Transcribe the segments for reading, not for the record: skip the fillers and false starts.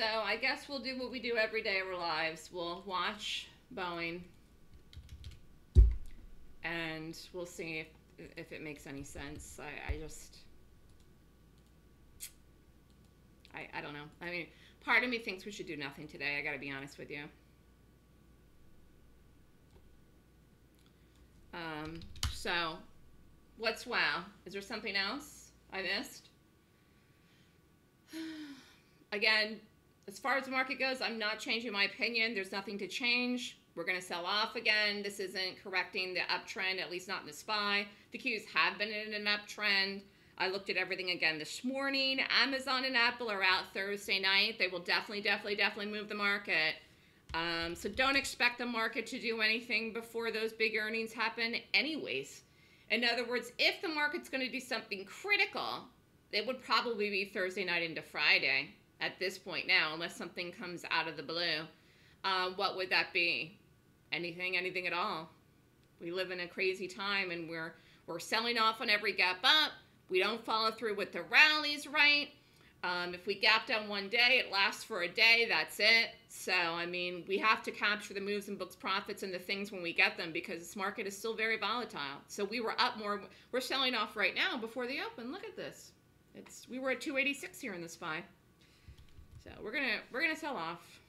So I guess we'll do what we do every day of our lives. We'll watch Boeing and we'll see if it makes any sense. I don't know. I mean, part of me thinks we should do nothing today. I gotta be honest with you. So what's wow? Is there something else I missed? Again, as far as the market goes, I'm not changing my opinion. There's nothing to change. We're going to sell off again. This isn't correcting the uptrend, at least not in the SPY. The Qs have been in an uptrend. I looked at everything again this morning. Amazon and Apple are out Thursday night. They will definitely move the market. So don't expect the market to do anything before those big earnings happen anyways. In other words, if the market's going to do something critical, it would probably be Thursday night into Friday at this point now, unless something comes out of the blue. What would that be? Anything at all. We live in a crazy time and we're selling off on every gap up. We don't follow through with the rallies, right? If we gap down one day, it lasts for a day, that's it. So, I mean, we have to capture the moves and books profits and the things when we get them because this market is still very volatile. So we were up more. We're selling off right now before the open. Look at this. We were at 286 here in the SPY. So we're gonna sell off.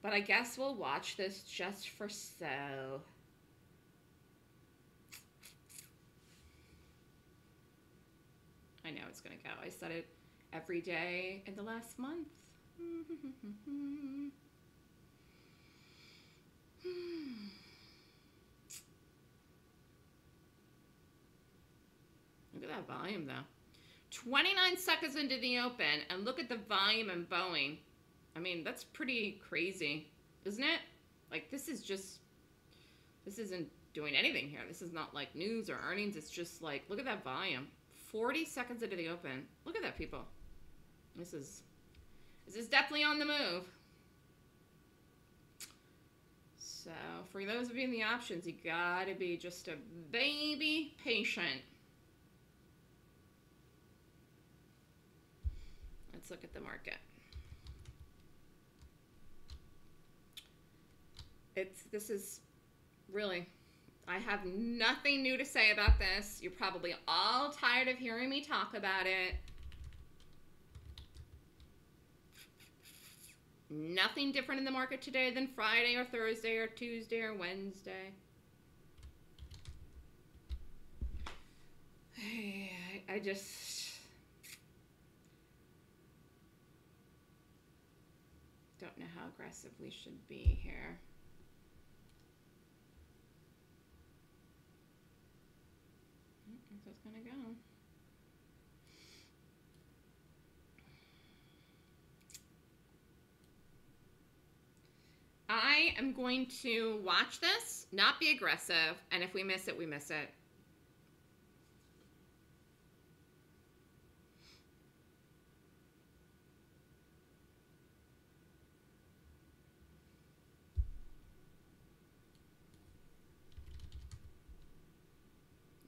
But I guess we'll watch this just for so. I know it's going to go. I said it every day in the last month. Look at that volume, though. 29 seconds into the open, and look at the volume in Boeing. I mean, that's pretty crazy, isn't it? Like, this isn't doing anything here. This is not, like, news or earnings. It's just, like, look at that volume. 40 seconds into the open. Look at that, people. This is definitely on the move. So for those of you in the options, you gotta be just a baby patient. Let's look at the market. This is really... I have nothing new to say about this. You're probably all tired of hearing me talk about it. Nothing different in the market today than Friday or Thursday or Tuesday or Wednesday. I just don't know how aggressive we should be here. So it's gonna go. I am going to watch this, not be aggressive, and if we miss it, we miss it.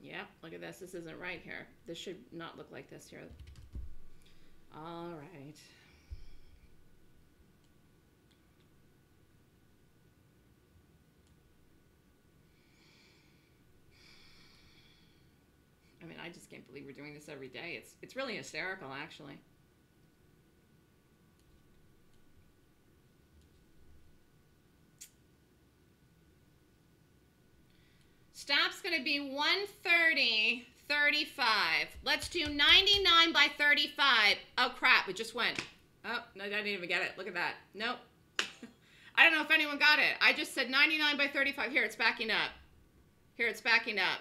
Yep, look at this. This isn't right here. This should not look like this here. All right. I mean, I just can't believe we're doing this every day. It's really hysterical, actually. Stop's going to be 130.35. Let's do 99 by 35. Oh, crap. It just went. Oh, no, I didn't even get it. Look at that. Nope. I don't know if anyone got it. I just said 99 by 35. Here, it's backing up. Here, it's backing up.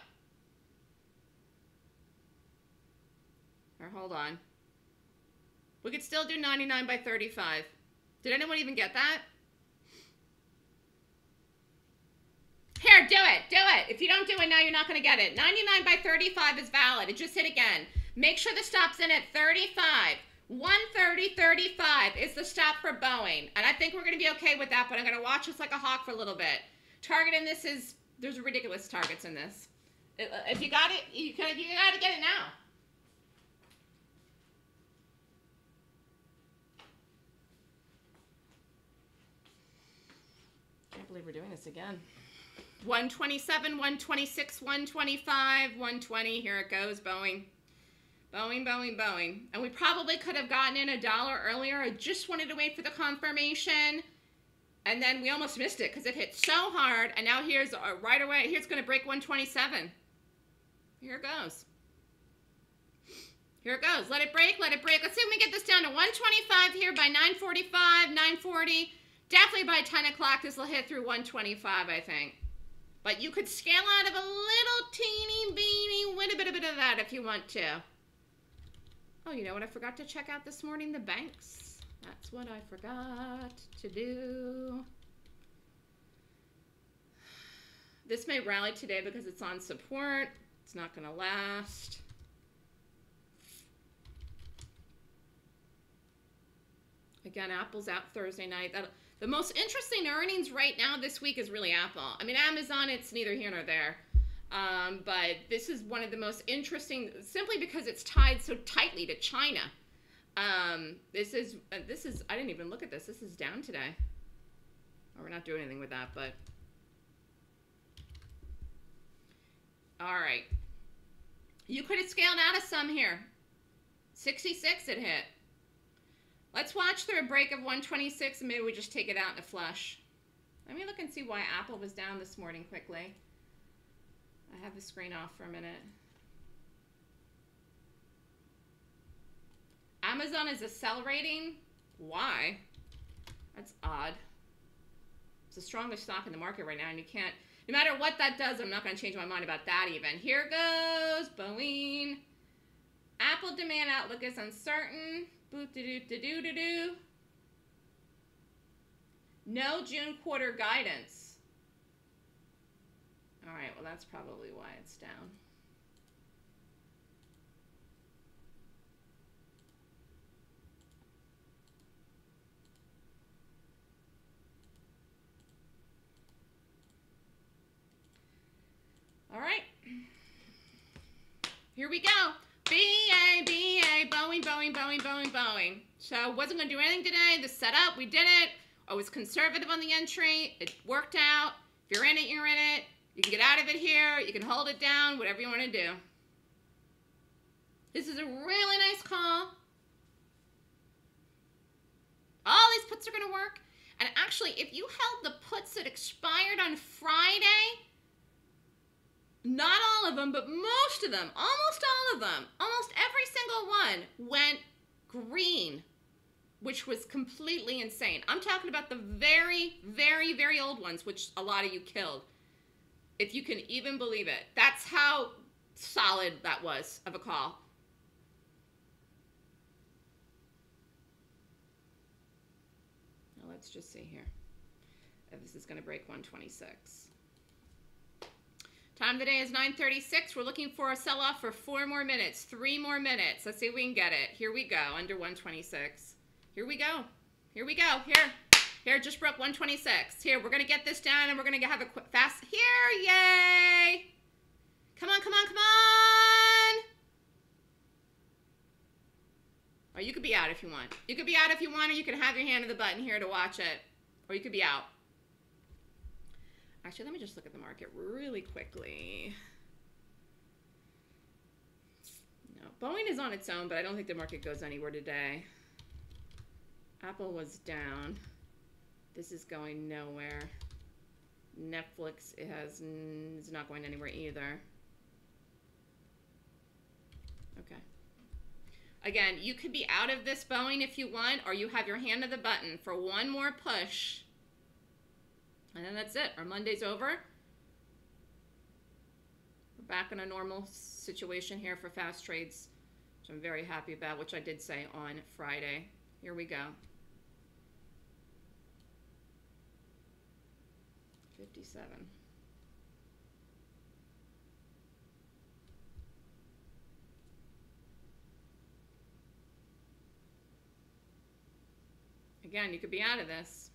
Or hold on. We could still do 99 by 35. Did anyone even get that? Here, do it. Do it. If you don't do it now, you're not going to get it. 99 by 35 is valid. It just hit again. Make sure the stop's in at 35. 130.35 is the stop for Boeing. And I think we're going to be okay with that, but I'm going to watch this like a hawk for a little bit. Target in this is, there's ridiculous targets in this. If you got it, you got to get it now. believe we're doing this again. 127, 126, 125, 120. Here it goes, Boeing. Boeing, Boeing, Boeing. And we probably could have gotten in $1 earlier. I just wanted to wait for the confirmation. And then we almost missed it because it hit so hard. And now here's right away. Here's going to break 127. Here it goes. Here it goes. Let it break. Let it break. Let's see if we get this down to 125 here by 9:45, 9:40. Definitely by 10 o'clock, this will hit through 125, I think. But you could scale out of a little teeny beeny, bit of that if you want to. Oh, you know what I forgot to check out this morning? The banks. That's what I forgot to do. This may rally today because it's on support. It's not going to last. Again, Apple's out Thursday night. The most interesting earnings right now this week is really Apple. I mean, Amazon, it's neither here nor there. But this is one of the most interesting, simply because it's tied so tightly to China. This is, I didn't even look at this. This is down today. Well, we're not doing anything with that, but. All right. You could have scaled out of some here. 66 it hit. Let's watch through a break of 126 and maybe we just take it out in a flush. Let me look and see why Apple was down this morning quickly. I have the screen off for a minute. Amazon is accelerating. Why? That's odd. It's the strongest stock in the market right now and you can't, no matter what that does, I'm not going to change my mind about that even. Here goes Boeing. Apple demand outlook is uncertain. No June quarter guidance. All right, well, that's probably why it's down. All right, here we go. B-A, Boeing, Boeing, Boeing, Boeing, Boeing. So I wasn't going to do anything today. The setup, we did it. I was conservative on the entry. It worked out. If you're in it, you're in it. You can get out of it here. You can hold it down, whatever you want to do. This is a really nice call. All these puts are going to work. And actually, if you held the puts that expired on Friday, not all of them, but most of them, almost all of them, almost every single one went green, which was completely insane. I'm talking about the very, very, very old ones, which a lot of you killed, if you can even believe it. That's how solid that was of a call. Now let's just see here if this is going to break 126. Time today is 9:36. We're looking for a sell-off for 4 more minutes, 3 more minutes. Let's see if we can get it. Here we go, under 126. Here we go. Here we go. Here. Here, just broke 126. Here, we're going to get this down, and we're going to have a quick fast. Here, yay. Come on, come on, come on. Or you could be out if you want. You could be out if you want, or you can have your hand on the button here to watch it. Or you could be out. Actually, let me just look at the market really quickly. No, Boeing is on its own, but I don't think the market goes anywhere today. Apple was down. This is going nowhere. Netflix is not going anywhere either. Okay. Again, you could be out of this Boeing if you want, or you have your hand on the button for 1 more push. And then that's it. Our Monday's over. We're back in a normal situation here for fast trades, which I'm very happy about, which I did say on Friday. Here we go. 57. Again, you could be out of this.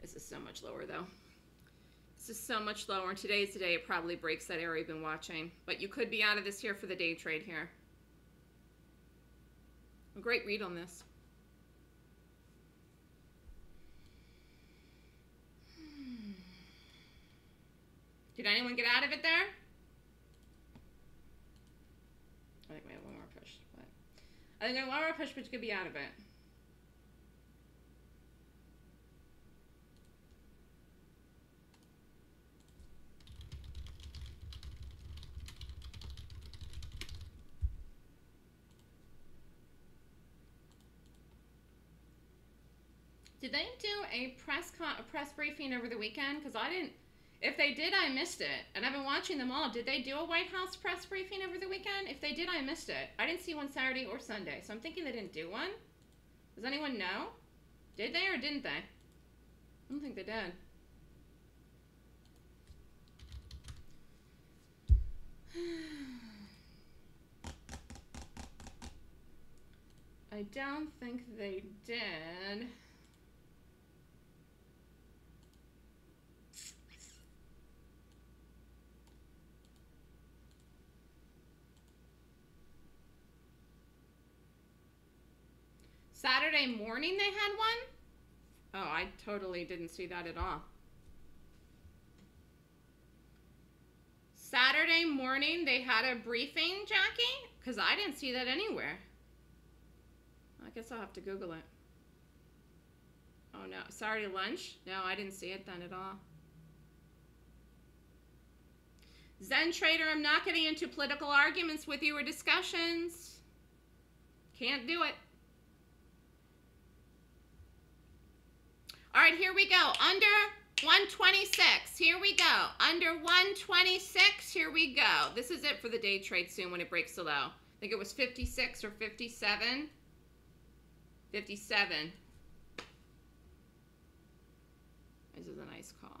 This is so much lower, though. This is so much lower, and today's the day it probably breaks that area you've been watching. But you could be out of this here for the day trade here. A great read on this. Did anyone get out of it there? I think we have one more push. But I think I have one more push, but you could be out of it. Did they do a press briefing over the weekend? Because I didn't. If they did, I missed it. And I've been watching them all. Did they do a White House press briefing over the weekend? If they did, I missed it. I didn't see one Saturday or Sunday. So I'm thinking they didn't do one. Does anyone know? Did they or didn't they? I don't think they did. I don't think they did. Saturday morning they had one? Oh, I totally didn't see that at all. Saturday morning they had a briefing, Jackie? Because I didn't see that anywhere. I guess I'll have to Google it. Oh, no. Saturday lunch? No, I didn't see it then at all. Zen Trader, I'm not getting into political arguments with you or discussions. Can't do it. All right, here we go. Under 126. Here we go. Under 126. Here we go. This is it for the day trade soon when it breaks the low. I think it was 56 or 57. 57. This is a nice call.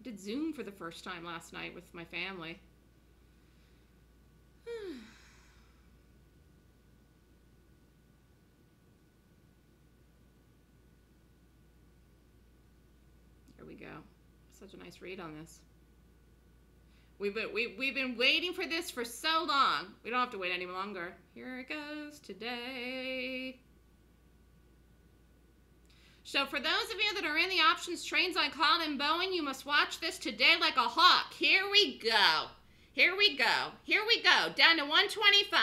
I did Zoom for the first time last night with my family. Here we go. Such a nice read on this. We've been waiting for this for so long. We don't have to wait any longer. Here it goes today. So for those of you that are in the options trains on Collin and Bowen, you must watch this today like a hawk. Here we go. Here we go. Here we go. Down to 125.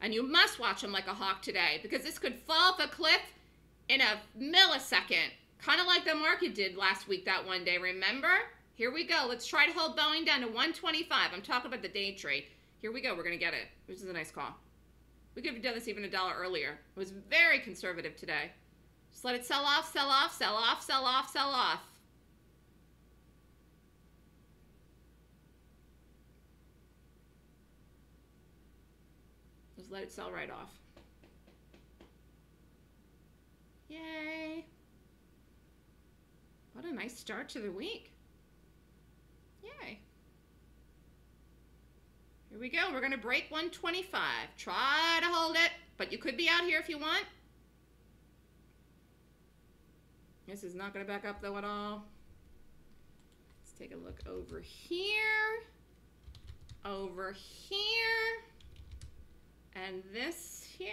And you must watch them like a hawk today because this could fall off a cliff in a millisecond. Kind of like the market did last week that one day, remember? Here we go. Let's try to hold Boeing down to 125. I'm talking about the day trade. Here we go. We're going to get it, which is a nice call. We could have done this even $1 earlier. It was very conservative today. Just let it sell off, sell off, sell off, sell off, sell off. Just let it sell right off. Yay. What a nice start to the week. Yay. Here we go. We're going to break 125. Try to hold it, but you could be out here if you want. This is not going to back up, though, at all. Let's take a look over here. Over here. And this here.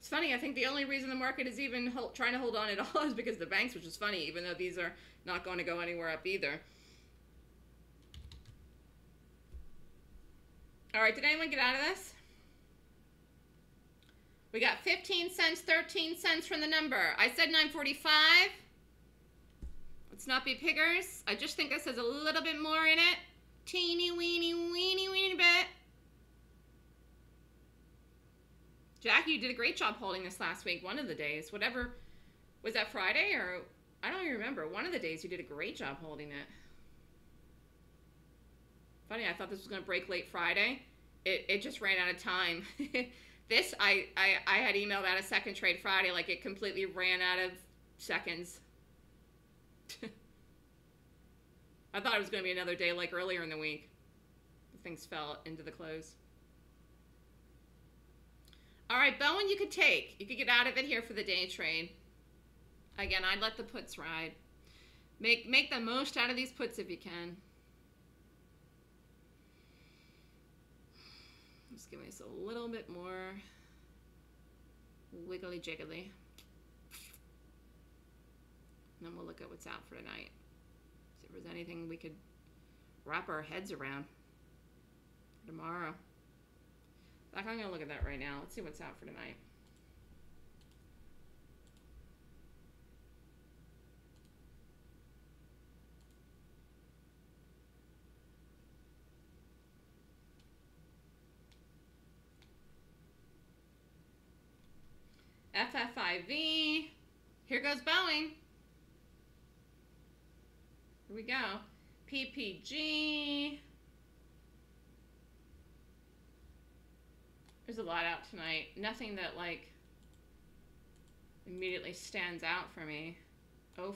It's funny, I think the only reason the market is even trying to hold on at all is because the banks, which is funny, even though these are not going to go anywhere up either. All right, did anyone get out of this? We got 15 cents, 13 cents from the number. I said 9.45. Let's not be piggers. I just think this has a little bit more in it. Teeny, weeny, weeny, weeny bit. Jackie, you did a great job holding this last week. One of the days, whatever, was that Friday or, I don't even remember. One of the days you did a great job holding it. Funny, I thought this was going to break late Friday. It just ran out of time. This, I had emailed out a second trade Friday, like it completely ran out of seconds. I thought it was going to be another day like earlier in the week. Things fell into the close. All right, Bowen, you could take. You could get out of it here for the day trade. Again, I'd let the puts ride. Make the most out of these puts if you can. Just give me this a little bit more. wiggly jiggly. And then we'll look at what's out for tonight. See if there's anything we could wrap our heads around for tomorrow. I'm going to look at that right now. Let's see what's out for tonight. FFIV. Here goes Boeing. Here we go. PPG. There's a lot out tonight. Nothing that, like, immediately stands out for me. 05.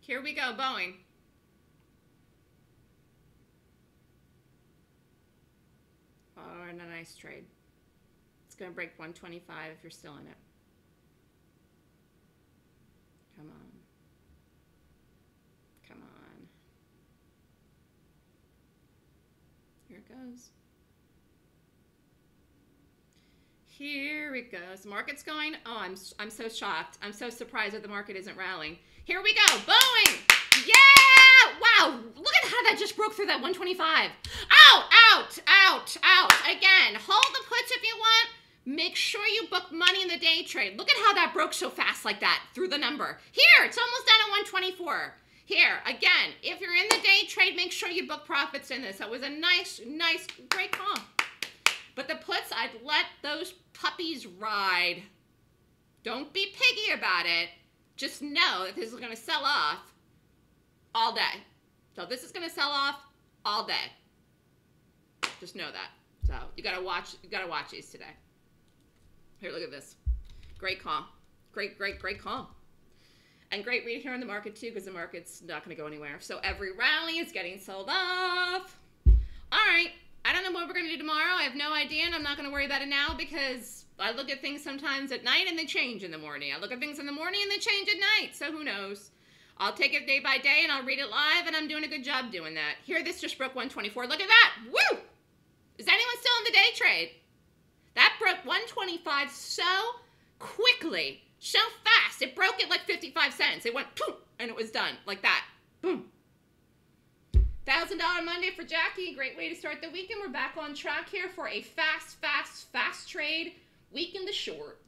Here we go, Boeing. Oh, and a nice trade. It's going to break 125 if you're still in it. Come on. Come on. Here it goes. Here it goes. The market's going. Oh, I'm so shocked. I'm so surprised that the market isn't rallying. Here we go. Boeing. Yeah. Wow. Look at how that just broke through that 125. Ow, out, out, out. Again, hold the puts if you want. Make sure you book money in the day trade. Look at how that broke so fast like that through the number. Here, it's almost down at 124. Here, again, if you're in the day trade, make sure you book profits in this. That was a nice, nice, great call. But the puts, I'd let those puppies ride. Don't be piggy about it. Just know that this is going to sell off all day. So this is going to sell off all day. Just know that. So you got to watch these today. Here, look at this. Great call. Great, great, great call. And great read here on the market too, because the market's not going to go anywhere. So every rally is getting sold off. All right. I don't know what we're going to do tomorrow. I have no idea, and I'm not going to worry about it now because I look at things sometimes at night and they change in the morning. I look at things in the morning and they change at night, so who knows? I'll take it day by day, and I'll read it live, and I'm doing a good job doing that. Here, this just broke 124. Look at that. Woo! Is anyone still in the day trade? That broke 125 so quickly, so fast. It broke it like 55 cents. It went poof, and it was done like that. Boom. $1,000 Monday for Jackie. Great way to start the weekend. We're back on track here for a fast trade week in the short.